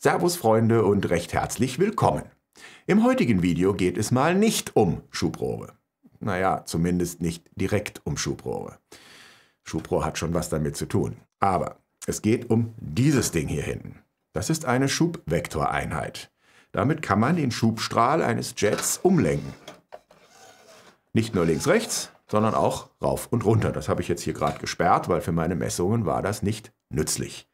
Servus Freunde und recht herzlich willkommen. Im heutigen Video geht es mal nicht um Schubrohre. Naja, zumindest nicht direkt um Schubrohre. Schubrohr hat schon was damit zu tun. Aber es geht um dieses Ding hier hinten. Das ist eine Schubvektoreinheit. Damit kann man den Schubstrahl eines Jets umlenken. Nicht nur links-rechts, sondern auch rauf und runter. Das habe ich jetzt hier gerade gesperrt, weil für meine Messungen war das nicht nützlich.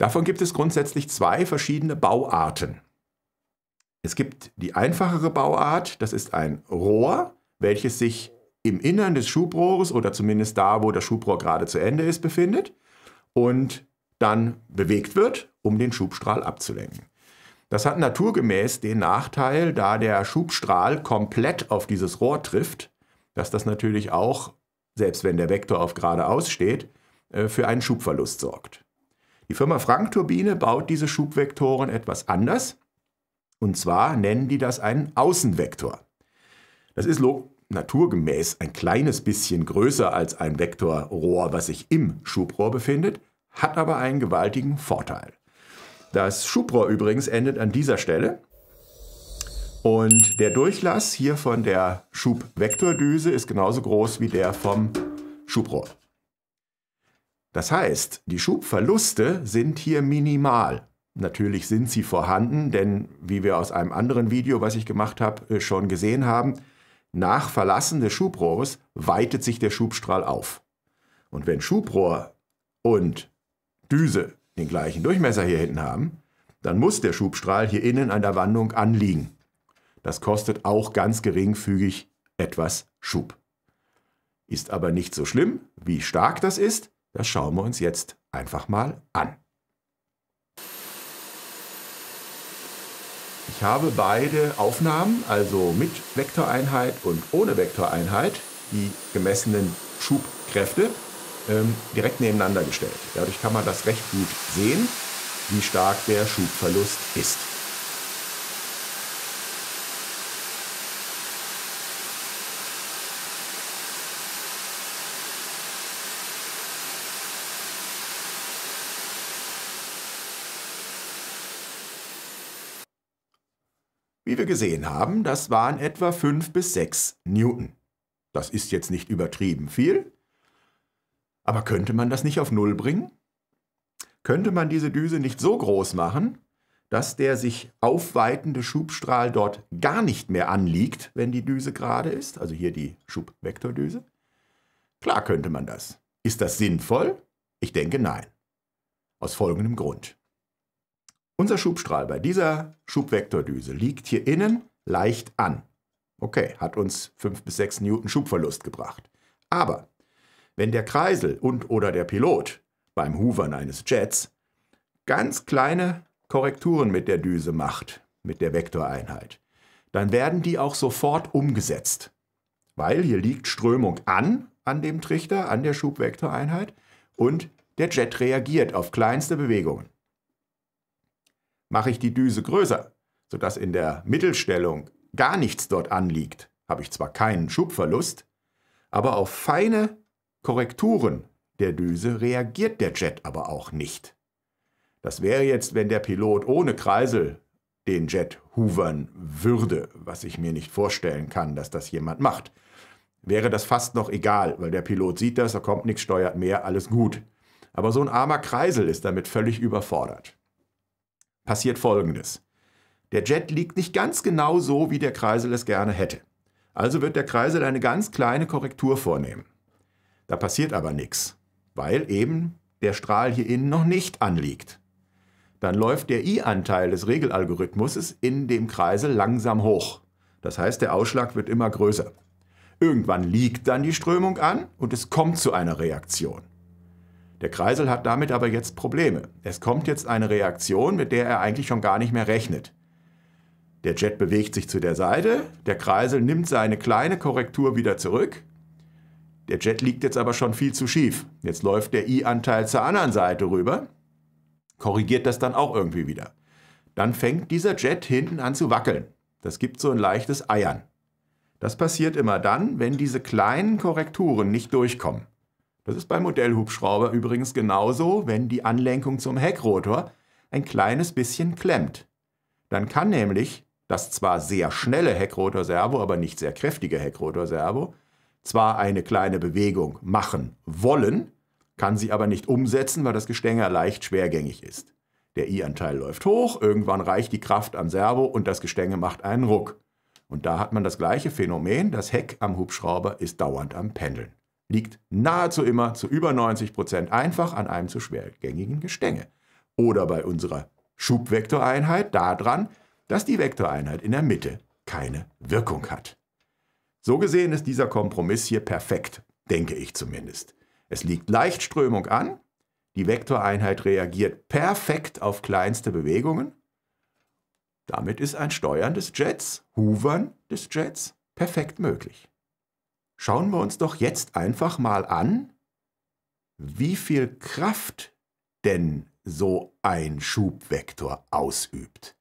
Davon gibt es grundsätzlich zwei verschiedene Bauarten. Es gibt die einfachere Bauart, das ist ein Rohr, welches sich im Innern des Schubrohres oder zumindest da, wo das Schubrohr gerade zu Ende ist, befindet und dann bewegt wird, um den Schubstrahl abzulenken. Das hat naturgemäß den Nachteil, da der Schubstrahl komplett auf dieses Rohr trifft, dass das natürlich auch, selbst wenn der Vektor auf geradeaus steht, für einen Schubverlust sorgt. Die Firma Frank-Turbine baut diese Schubvektoren etwas anders. Und zwar nennen die das einen Außenvektor. Das ist naturgemäß ein kleines bisschen größer als ein Vektorrohr, was sich im Schubrohr befindet, hat aber einen gewaltigen Vorteil. Das Schubrohr übrigens endet an dieser Stelle. Und der Durchlass hier von der Schubvektordüse ist genauso groß wie der vom Schubrohr. Das heißt, die Schubverluste sind hier minimal. Natürlich sind sie vorhanden, denn wie wir aus einem anderen Video, was ich gemacht habe, schon gesehen haben, nach Verlassen des Schubrohres weitet sich der Schubstrahl auf. Und wenn Schubrohr und Düse den gleichen Durchmesser hier hinten haben, dann muss der Schubstrahl hier innen an der Wandung anliegen. Das kostet auch ganz geringfügig etwas Schub. Ist aber nicht so schlimm, wie stark das ist. Das schauen wir uns jetzt einfach mal an. Ich habe beide Aufnahmen, also mit Vektoreinheit und ohne Vektoreinheit, die gemessenen Schubkräfte, direkt nebeneinander gestellt. Dadurch kann man das recht gut sehen, wie stark der Schubverlust ist. Wie wir gesehen haben, das waren etwa 5 bis 6 Newton. Das ist jetzt nicht übertrieben viel, aber könnte man das nicht auf Null bringen? Könnte man diese Düse nicht so groß machen, dass der sich aufweitende Schubstrahl dort gar nicht mehr anliegt, wenn die Düse gerade ist? Also hier die Schubvektordüse. Klar könnte man das. Ist das sinnvoll? Ich denke nein. Aus folgendem Grund. Unser Schubstrahl bei dieser Schubvektordüse liegt hier innen leicht an. Okay, hat uns 5 bis 6 Newton Schubverlust gebracht. Aber wenn der Kreisel und oder der Pilot beim Hoovern eines Jets ganz kleine Korrekturen mit der Düse macht, mit der Vektoreinheit, dann werden die auch sofort umgesetzt. Weil hier liegt Strömung an dem Trichter, an der Schubvektoreinheit und der Jet reagiert auf kleinste Bewegungen. Mache ich die Düse größer, sodass in der Mittelstellung gar nichts dort anliegt, habe ich zwar keinen Schubverlust, aber auf feine Korrekturen der Düse reagiert der Jet aber auch nicht. Das wäre jetzt, wenn der Pilot ohne Kreisel den Jet hoovern würde, was ich mir nicht vorstellen kann, dass das jemand macht. Wäre das fast noch egal, weil der Pilot sieht das, da kommt nichts, steuert mehr, alles gut. Aber so ein armer Kreisel ist damit völlig überfordert. Passiert Folgendes. Der Jet liegt nicht ganz genau so, wie der Kreisel es gerne hätte. Also wird der Kreisel eine ganz kleine Korrektur vornehmen. Da passiert aber nichts, weil eben der Strahl hier innen noch nicht anliegt. Dann läuft der I-Anteil des Regelalgorithmus in dem Kreisel langsam hoch. Das heißt, der Ausschlag wird immer größer. Irgendwann liegt dann die Strömung an und es kommt zu einer Reaktion. Der Kreisel hat damit aber jetzt Probleme. Es kommt jetzt eine Reaktion, mit der er eigentlich schon gar nicht mehr rechnet. Der Jet bewegt sich zu der Seite, der Kreisel nimmt seine kleine Korrektur wieder zurück. Der Jet liegt jetzt aber schon viel zu schief. Jetzt läuft der I-Anteil zur anderen Seite rüber, korrigiert das dann auch irgendwie wieder. Dann fängt dieser Jet hinten an zu wackeln. Das gibt so ein leichtes Eiern. Das passiert immer dann, wenn diese kleinen Korrekturen nicht durchkommen. Das ist beim Modellhubschrauber übrigens genauso, wenn die Anlenkung zum Heckrotor ein kleines bisschen klemmt. Dann kann nämlich das zwar sehr schnelle Heckrotor-Servo, aber nicht sehr kräftige Heckrotor-Servo, zwar eine kleine Bewegung machen wollen, kann sie aber nicht umsetzen, weil das Gestänge leicht schwergängig ist. Der I-Anteil läuft hoch, irgendwann reicht die Kraft am Servo und das Gestänge macht einen Ruck. Und da hat man das gleiche Phänomen, das Heck am Hubschrauber ist dauernd am Pendeln. Liegt nahezu immer zu über 90% einfach an einem zu schwergängigen Gestänge. Oder bei unserer Schubvektoreinheit daran, dass die Vektoreinheit in der Mitte keine Wirkung hat. So gesehen ist dieser Kompromiss hier perfekt, denke ich zumindest. Es liegt Leichtströmung an, die Vektoreinheit reagiert perfekt auf kleinste Bewegungen. Damit ist ein Steuern des Jets, Hoovern des Jets, perfekt möglich. Schauen wir uns doch jetzt einfach mal an, wie viel Kraft denn so ein Schubvektor ausübt.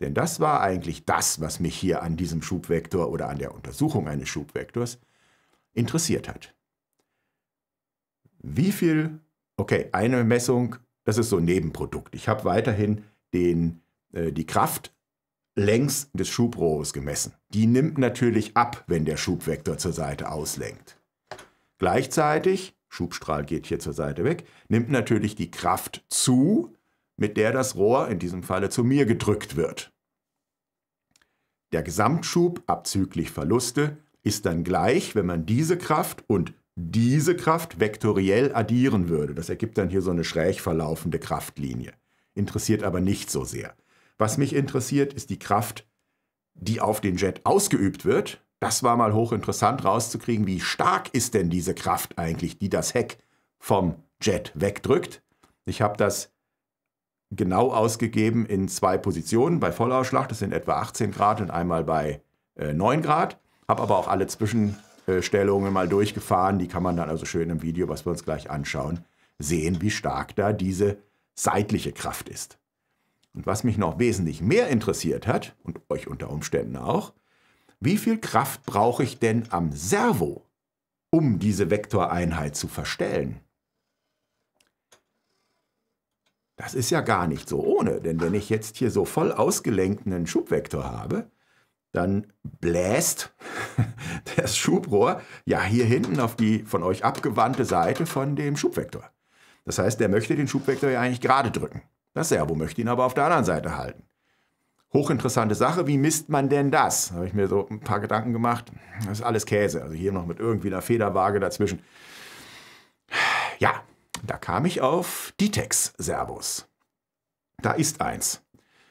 Denn das war eigentlich das, was mich hier an diesem Schubvektor oder an der Untersuchung eines Schubvektors interessiert hat. Wie viel, okay, eine Messung, das ist so ein Nebenprodukt. Ich habe weiterhin die Kraft längs des Schubrohres gemessen. Die nimmt natürlich ab, wenn der Schubvektor zur Seite auslenkt. Gleichzeitig, Schubstrahl geht hier zur Seite weg, nimmt natürlich die Kraft zu, mit der das Rohr in diesem Falle zu mir gedrückt wird. Der Gesamtschub abzüglich Verluste ist dann gleich, wenn man diese Kraft und diese Kraft vektoriell addieren würde. Das ergibt dann hier so eine schräg verlaufende Kraftlinie. Interessiert aber nicht so sehr. Was mich interessiert, ist die Kraft, die auf den Jet ausgeübt wird. Das war mal hochinteressant rauszukriegen, wie stark ist denn diese Kraft eigentlich, die das Heck vom Jet wegdrückt. Ich habe das genau ausgegeben in zwei Positionen, bei Vollausschlag, das sind etwa 18 Grad und einmal bei 9 Grad. Habe aber auch alle Zwischenstellungen mal durchgefahren, die kann man dann also schön im Video, was wir uns gleich anschauen, sehen, wie stark da diese seitliche Kraft ist. Und was mich noch wesentlich mehr interessiert hat, und euch unter Umständen auch, wie viel Kraft brauche ich denn am Servo, um diese Vektoreinheit zu verstellen? Das ist ja gar nicht so ohne, denn wenn ich jetzt hier so voll ausgelenkten Schubvektor habe, dann bläst das Schubrohr ja hier hinten auf die von euch abgewandte Seite von dem Schubvektor. Das heißt, der möchte den Schubvektor ja eigentlich gerade drücken. Das Servo möchte ihn aber auf der anderen Seite halten. Hochinteressante Sache, wie misst man denn das? Da habe ich mir so ein paar Gedanken gemacht. Das ist alles Käse, also hier noch mit irgendwie einer Federwaage dazwischen. Ja. Da kam ich auf DITEX-Servos. Da ist eins.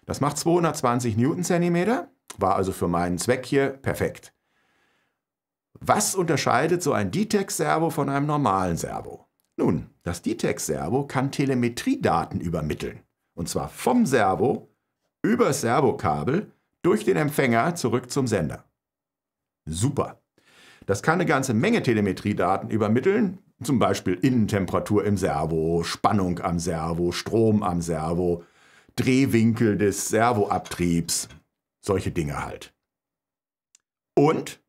Das macht 220 Newtonzentimeter, war also für meinen Zweck hier perfekt. Was unterscheidet so ein DITEX-Servo von einem normalen Servo? Nun, das DITEX-Servo kann Telemetriedaten übermitteln. Und zwar vom Servo über das Servokabel durch den Empfänger zurück zum Sender. Super. Das kann eine ganze Menge Telemetriedaten übermitteln. Zum Beispiel Innentemperatur im Servo, Spannung am Servo, Strom am Servo, Drehwinkel des Servoabtriebs, solche Dinge halt. Und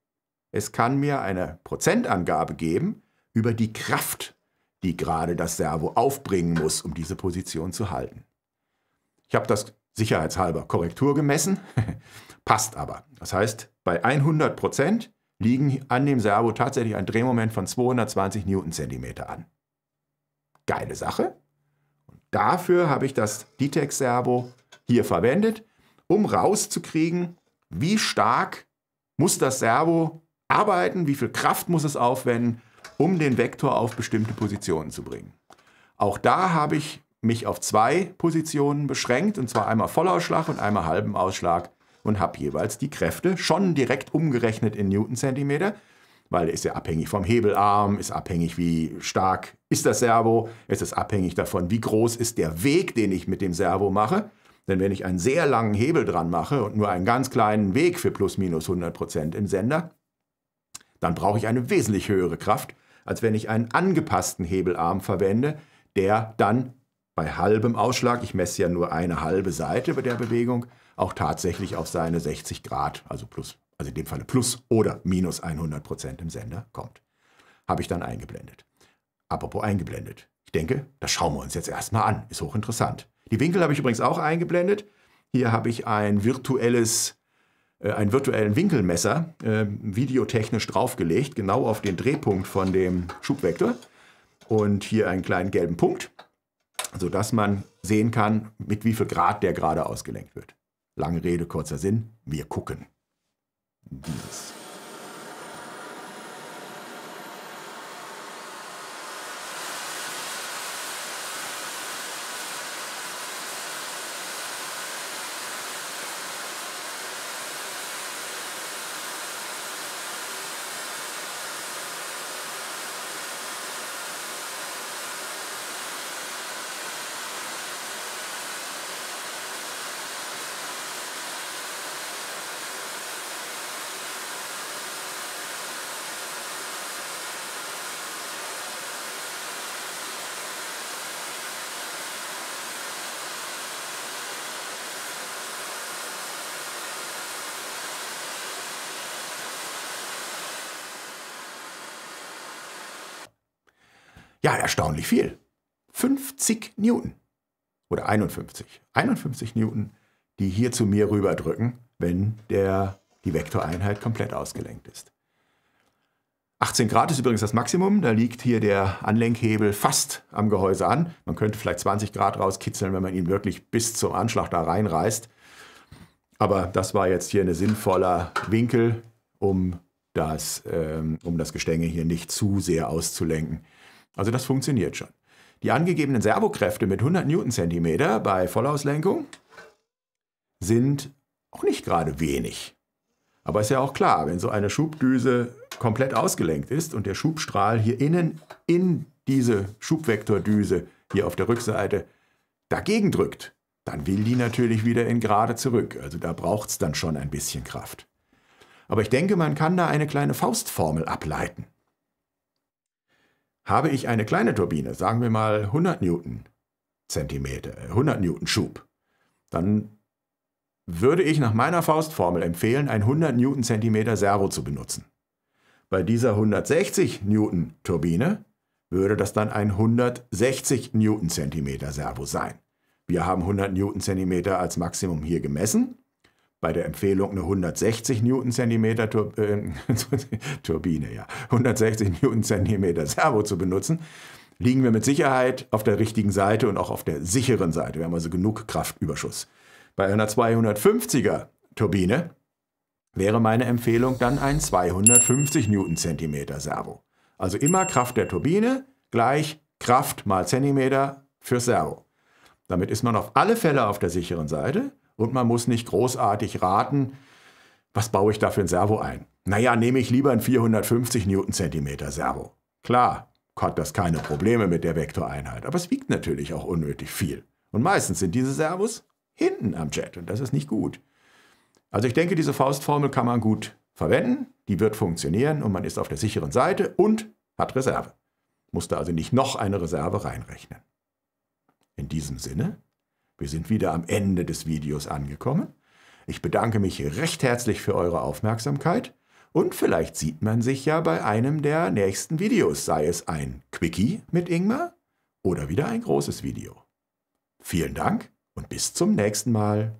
es kann mir eine Prozentangabe geben über die Kraft, die gerade das Servo aufbringen muss, um diese Position zu halten. Ich habe das sicherheitshalber Korrektur gemessen, passt aber. Das heißt, bei 100% liegen an dem Servo tatsächlich ein Drehmoment von 220 Newtonzentimeter an. Geile Sache. Und dafür habe ich das DITEX-Servo hier verwendet, um rauszukriegen, wie stark muss das Servo arbeiten, wie viel Kraft muss es aufwenden, um den Vektor auf bestimmte Positionen zu bringen. Auch da habe ich mich auf zwei Positionen beschränkt, und zwar einmal Vollausschlag und einmal halben Ausschlag. Und habe jeweils die Kräfte schon direkt umgerechnet in Newtonzentimeter, weil der ist ja abhängig vom Hebelarm, ist abhängig, wie stark ist das Servo, es ist abhängig davon, wie groß ist der Weg, den ich mit dem Servo mache. Denn wenn ich einen sehr langen Hebel dran mache und nur einen ganz kleinen Weg für plus minus 100% im Sender, dann brauche ich eine wesentlich höhere Kraft, als wenn ich einen angepassten Hebelarm verwende, der dann bei halbem Ausschlag, ich messe ja nur eine halbe Seite bei der Bewegung, auch tatsächlich auf seine 60 Grad, also in dem Falle plus oder minus 100% im Sender kommt. Habe ich dann eingeblendet. Apropos eingeblendet. Ich denke, das schauen wir uns jetzt erstmal an. Ist hochinteressant. Die Winkel habe ich übrigens auch eingeblendet. Hier habe ich einen virtuellen Winkelmesser videotechnisch draufgelegt, genau auf den Drehpunkt von dem Schubvektor. Und hier einen kleinen gelben Punkt, sodass man sehen kann, mit wie viel Grad der gerade ausgelenkt wird. Lange Rede, kurzer Sinn, wir gucken. Dieses. Ja, erstaunlich viel. 50 Newton oder 51. 51 Newton, die hier zu mir rüberdrücken, wenn die Vektoreinheit komplett ausgelenkt ist. 18 Grad ist übrigens das Maximum. Da liegt hier der Anlenkhebel fast am Gehäuse an. Man könnte vielleicht 20 Grad rauskitzeln, wenn man ihn wirklich bis zum Anschlag da reinreißt. Aber das war jetzt hier ein sinnvoller Winkel, um das Gestänge hier nicht zu sehr auszulenken. Also das funktioniert schon. Die angegebenen Servokräfte mit 100 Newtonzentimeter bei Vollauslenkung sind auch nicht gerade wenig. Aber ist ja auch klar, wenn so eine Schubdüse komplett ausgelenkt ist und der Schubstrahl hier innen in diese Schubvektordüse hier auf der Rückseite dagegen drückt, dann will die natürlich wieder in Gerade zurück. Also da braucht es dann schon ein bisschen Kraft. Aber ich denke, man kann da eine kleine Faustformel ableiten. Habe ich eine kleine Turbine, sagen wir mal 100 Newton Schub, dann würde ich nach meiner Faustformel empfehlen, ein 100 Newton Zentimeter Servo zu benutzen. Bei dieser 160 Newton Turbine würde das dann ein 160 Newton Zentimeter Servo sein. Wir haben 100 Newton Zentimeter als Maximum hier gemessen. Bei der Empfehlung eine 160 Newtonzentimeter Turbine, ja, 160 Newtonzentimeter Servo zu benutzen, liegen wir mit Sicherheit auf der richtigen Seite und auch auf der sicheren Seite. Wir haben also genug Kraftüberschuss. Bei einer 250er Turbine wäre meine Empfehlung dann ein 250 Newtonzentimeter Servo. Also immer Kraft der Turbine gleich Kraft mal Zentimeter für Servo. Damit ist man auf alle Fälle auf der sicheren Seite. Und man muss nicht großartig raten, was baue ich da für ein Servo ein? Naja, nehme ich lieber ein 450 Newtonzentimeter Servo. Klar, hat das keine Probleme mit der Vektoreinheit, aber es wiegt natürlich auch unnötig viel. Und meistens sind diese Servos hinten am Jet und das ist nicht gut. Also ich denke, diese Faustformel kann man gut verwenden, die wird funktionieren und man ist auf der sicheren Seite und hat Reserve. Muss da also nicht noch eine Reserve reinrechnen. In diesem Sinne... Wir sind wieder am Ende des Videos angekommen. Ich bedanke mich recht herzlich für eure Aufmerksamkeit und vielleicht sieht man sich ja bei einem der nächsten Videos, sei es ein Quickie mit Ingmar oder wieder ein großes Video. Vielen Dank und bis zum nächsten Mal.